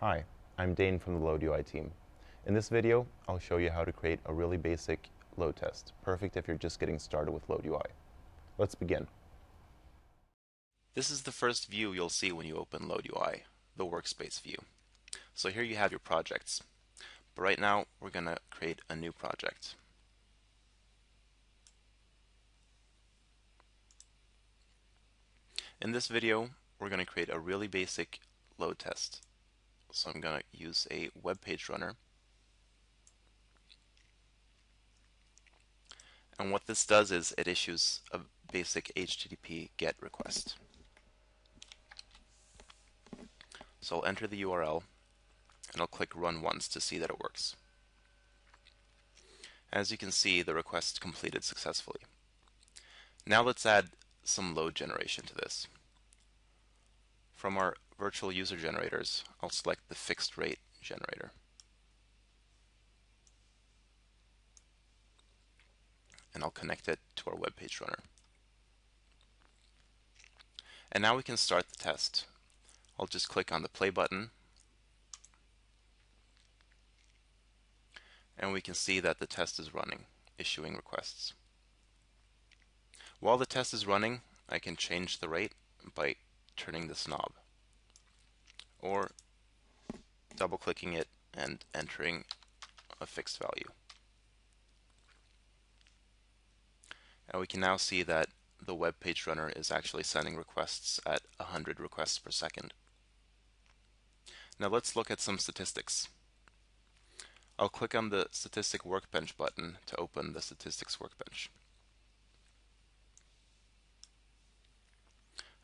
Hi, I'm Dane from the LoadUI team. In this video, I'll show you how to create a really basic load test, perfect if you're just getting started with LoadUI. Let's begin. This is the first view you'll see when you open LoadUI, the workspace view. So here you have your projects. But right now, we're going to create a new project. In this video, we're going to create a really basic load test. So I'm going to use a web page runner. And what this does is it issues a basic HTTP GET request. So I'll enter the URL and I'll click run once to see that it works. As you can see, the request completed successfully. Now let's add some load generation to this. From our virtual user generators, I'll select the fixed rate generator. And I'll connect it to our web page runner. And now we can start the test. I'll just click on the play button. And we can see that the test is running, issuing requests. While the test is running, I can change the rate by turning this knob or double-clicking it and entering a fixed value. And we can now see that the web page runner is actually sending requests at 100 requests per second. Now let's look at some statistics. I'll click on the Statistic Workbench button to open the Statistics Workbench.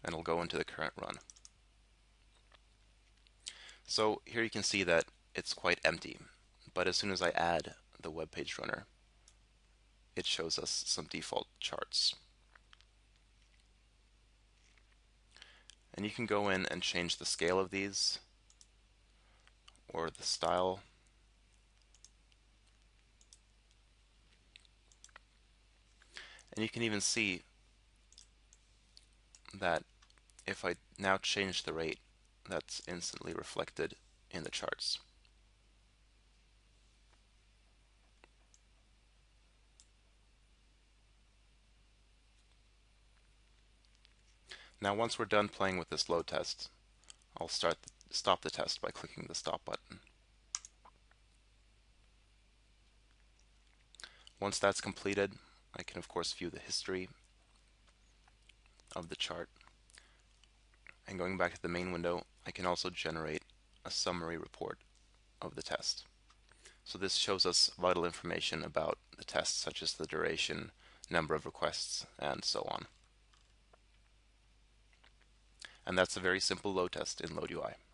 And I'll go into the current run. So here you can see that it's quite empty, but as soon as I add the web page runner, it shows us some default charts. And you can go in and change the scale of these or the style. And you can even see that if I now change the rate, that's instantly reflected in the charts. Now once we're done playing with this load test, I'll stop the test by clicking the stop button. Once that's completed, I can of course view the history of the chart. And going back to the main window, I can also generate a summary report of the test. So this shows us vital information about the test, such as the duration, number of requests, and so on. And that's a very simple load test in LoadUI.